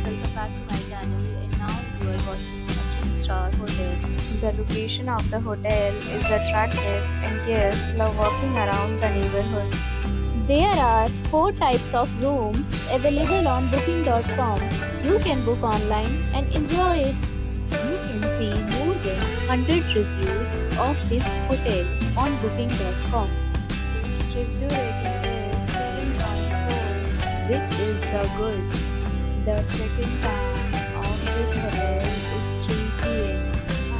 guys, welcome back to my channel, and now you are watching a 3-star hotel. The location of the hotel is attractive and guests love walking around the neighborhood. There are 4 types of rooms available on Booking.com. You can book online and enjoy it. You can see more than 100 reviews of this hotel on Booking.com. Its review rating is 7.4, which is the good. The check-in time of this hotel is 3 p.m.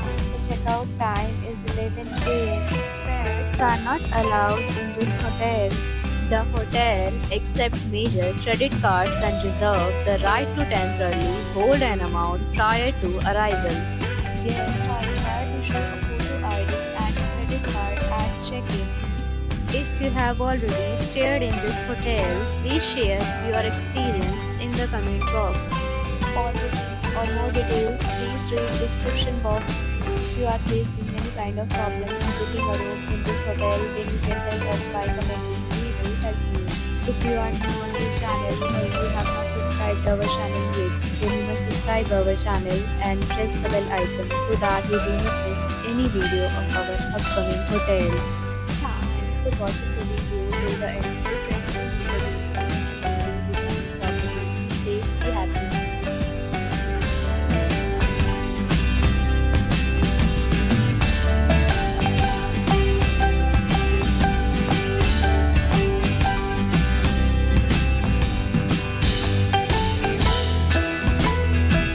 and the check-out time is 11 a.m. Pets are not allowed in this hotel. The hotel accepts major credit cards and reserves the right to temporarily hold an amount prior to arrival. Guests are required to show a photo ID and a credit card at check-in. If you have already stayed in this hotel, please share your experience in the comment box. For more details, please read description box. If you are facing any kind of problem in booking a room in this hotel, then you can help us by commenting. We will help you. If you are new on this channel or you have not subscribed our channel yet, then you must subscribe our channel and press the bell icon so that you do not miss any video of our upcoming hotel. Thanks for watching the video till the end.